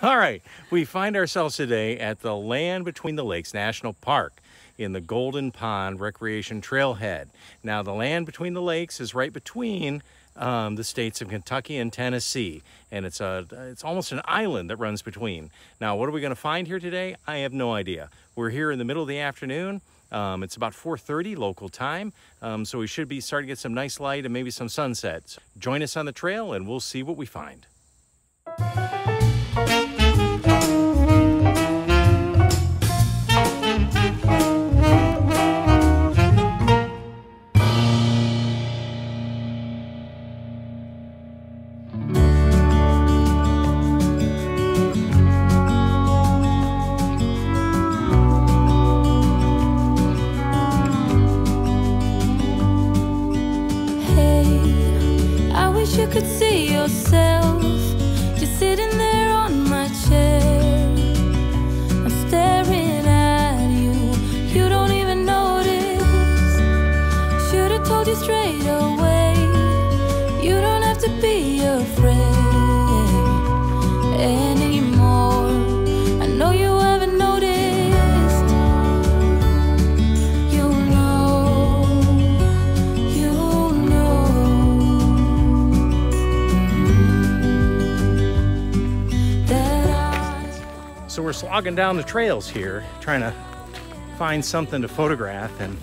All right, we find ourselves today at the Land Between the Lakes National Park in the Golden Pond Recreation Trailhead. Now, the Land Between the Lakes is right between the states of Kentucky and Tennessee, and it's almost an island that runs between. Now, what are we going to find here today? I have no idea. We're here in the middle of the afternoon. It's about 4:30 local time, so we should be starting to get some nice light and maybe some sunsets. Join us on the trail, and we'll see what we find. So we're slogging down the trails here, trying to find something to photograph. And,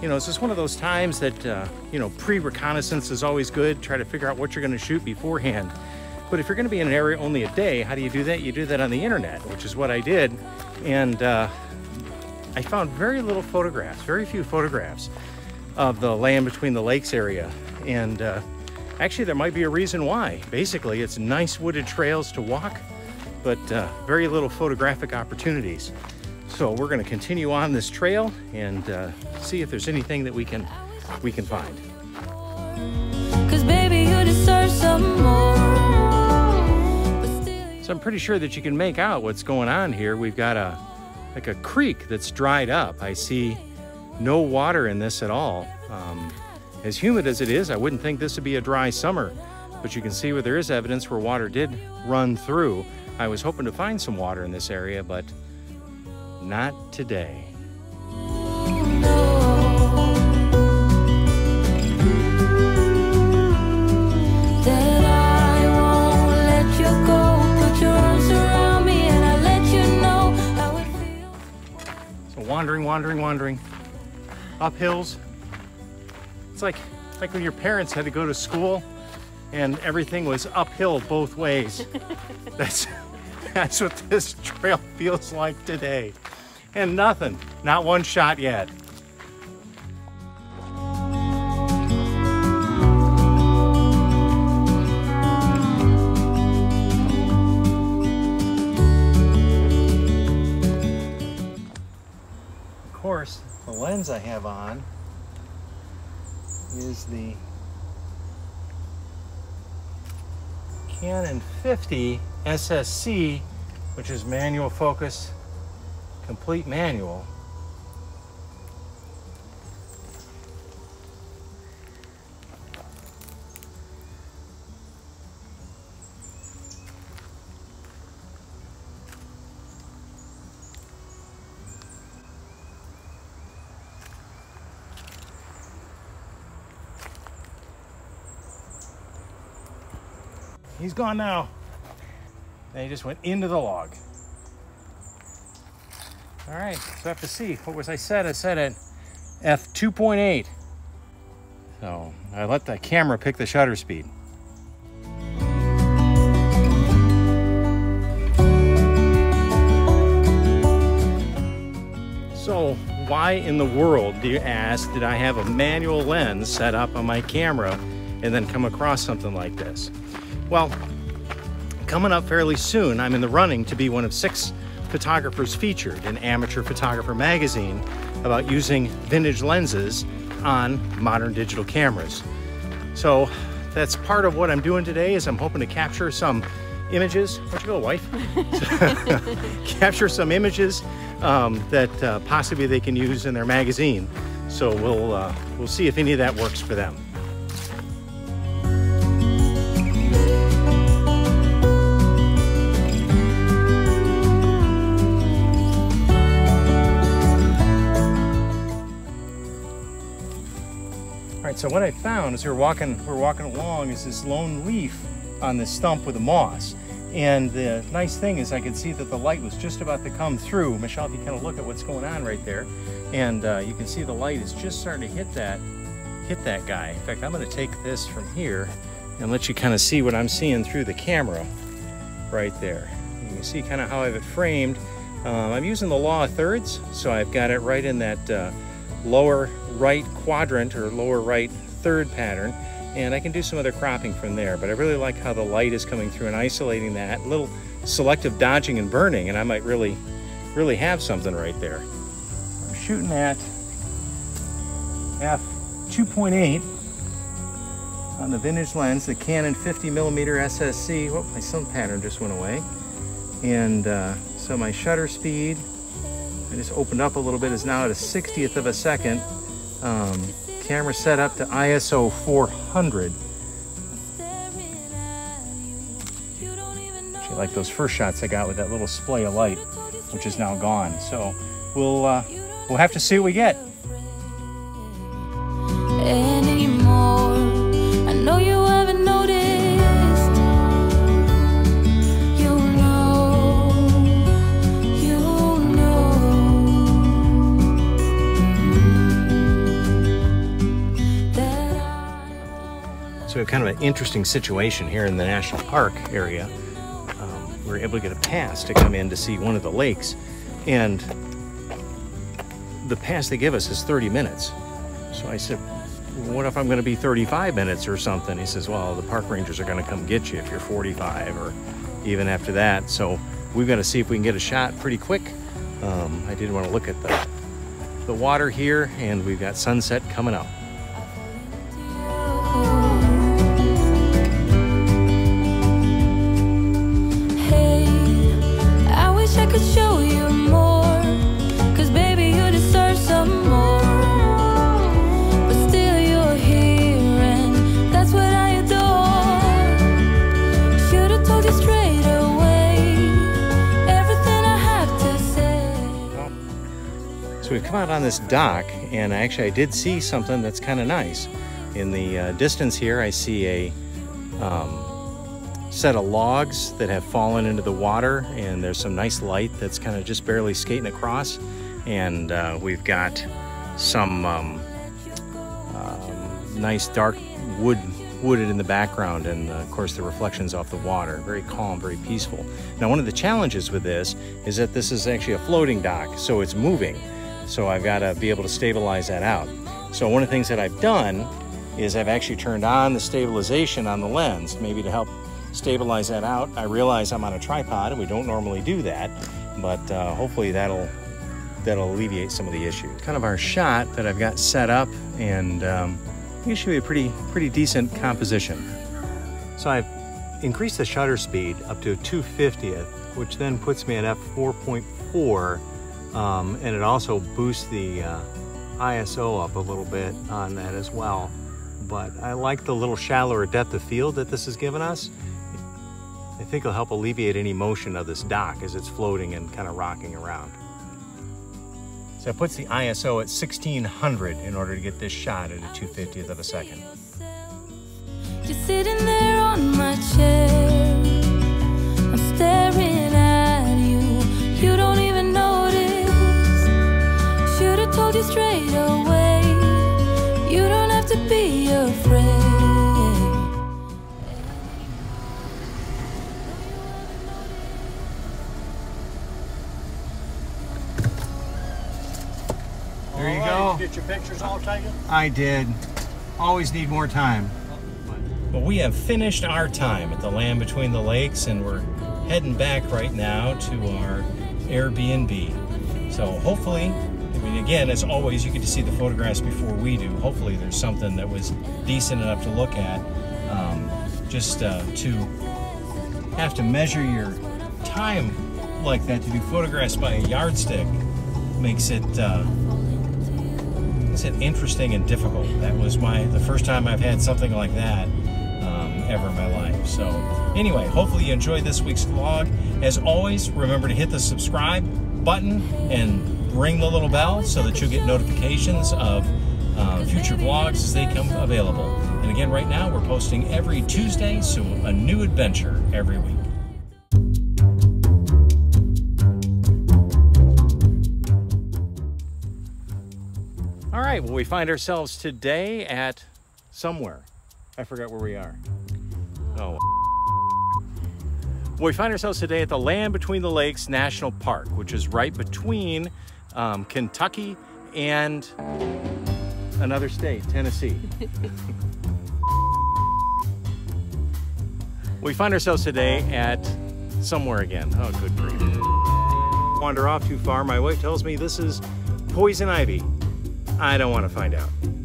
you know, it's just one of those times that, you know, pre-reconnaissance is always good. Try to figure out what you're going to shoot beforehand. But if you're going to be in an area only a day, how do you do that? You do that on the internet, which is what I did. And I found very few photographs of the Land Between the Lakes area. And actually, there might be a reason why. Basically, it's nice wooded trails to walk, but very little photographic opportunities. So we're going to continue on this trail and see if there's anything that we can find. 'Cause baby, you deserve some more. So I'm pretty sure that you can make out what's going on here. We've got like a creek that's dried up. I see no water in this at all. As humid as it is, I wouldn't think this would be a dry summer, but you can see where there is evidence where water did run through. I was hoping to find some water in this area, but not today. So wandering up hills. It's like when your parents had to go to school and everything was uphill both ways. That's what this trail feels like today. And nothing, not one shot yet. Of course, the lens I have on is the Canon 50 SSC, which is manual focus, complete manual. He's gone now. And he just went into the log. All right, so I have to see. What was I set? I set at f2.8. So I let the camera pick the shutter speed. So why in the world, do you ask, did I have a manual lens set up on my camera and then come across something like this? Well, coming up fairly soon, I'm in the running to be one of 6 photographers featured in Amateur Photographer magazine about using vintage lenses on modern digital cameras. So that's part of what I'm doing today, is I'm hoping to capture some images. Where'd you go, wife? Capture some images that possibly they can use in their magazine. So we'll see if any of that works for them. So what I found as we're walking along is this lone leaf on this stump with the moss. And the nice thing is I could see that the light was just about to come through. Michelle, if you kind of look at what's going on right there, and you can see the light is just starting to hit that guy. In fact, I'm going to take this from here and let you kind of see what I'm seeing through the camera right there. You can see kind of how I have it framed. I'm using the law of thirds, so I've got it right in that lower right quadrant or lower right third pattern, and I can do some other cropping from there, but I really like how the light is coming through and isolating that. A little selective dodging and burning, and I might really have something right there. I'm shooting at f/2.8 on the vintage lens, the Canon 50mm SSC. Oh, my sun pattern just went away. And so my shutter speed, I just opened up a little bit, is now at 1/60th of a second. Camera set up to ISO 400. Actually, like those first shots I got with that little splay of light, which is now gone. So we'll have to see what we get. So kind of an interesting situation here in the national park area. We were able to get a pass to come in to see one of the lakes, and the pass they give us is 30 minutes. So I said, what if I'm going to be 35 minutes or something? He says, well, the park rangers are going to come get you if you're 45 or even after that. So we've got to see if we can get a shot pretty quick. I did want to look at the water here, and we've got sunset coming up. So we've come out on this dock, and actually I did see something that's kind of nice. In the distance here, I see a set of logs that have fallen into the water, and there's some nice light that's kind of just barely skating across. And we've got some nice dark wooded in the background, and of course the reflections off the water. Very calm, very peaceful. Now, one of the challenges with this is that this is actually a floating dock, so it's moving. So I've got to be able to stabilize that out. So one of the things that I've done is I've actually turned on the stabilization on the lens, maybe to help stabilize that out. I realize I'm on a tripod and we don't normally do that, but hopefully that'll alleviate some of the issue. Kind of our shot that I've got set up, and I think it should be a pretty decent composition. So I've increased the shutter speed up to 2/50, which then puts me at f/4.4. And it also boosts the ISO up a little bit on that as well. But I like the little shallower depth of field that this has given us. I think it'll help alleviate any motion of this dock as it's floating and kind of rocking around. So it puts the ISO at 1600 in order to get this shot at a 2/50th of a second. You're sitting there on my chair. I'm staring at you. You don't even know. Told you straight away, you don't have to be afraid. There you go. Did you get your pictures all taken? I did. Always need more time. But we have finished our time at the Land Between the Lakes, and we're heading back right now to our Airbnb. So hopefully, I mean, again, as always, you get to see the photographs before we do. Hopefully there's something that was decent enough to look at. Just to have to measure your time like that to do photographs by a yardstick makes it interesting and difficult. That was the first time I've had something like that ever in my life. So anyway, hopefully you enjoyed this week's vlog. As always, remember to hit the subscribe button and ring the little bell so that you get notifications of future vlogs as they come available. And again, right now we're posting every Tuesday, so a new adventure every week. All right, well, we find ourselves today at somewhere. I forgot where we are. Oh. Well, we find ourselves today at the Land Between the Lakes National Park, which is right between Kentucky and another state, Tennessee. We find ourselves today at somewhere again. Oh, good grief. Wander off too far. My wife tells me this is poison ivy. I don't want to find out.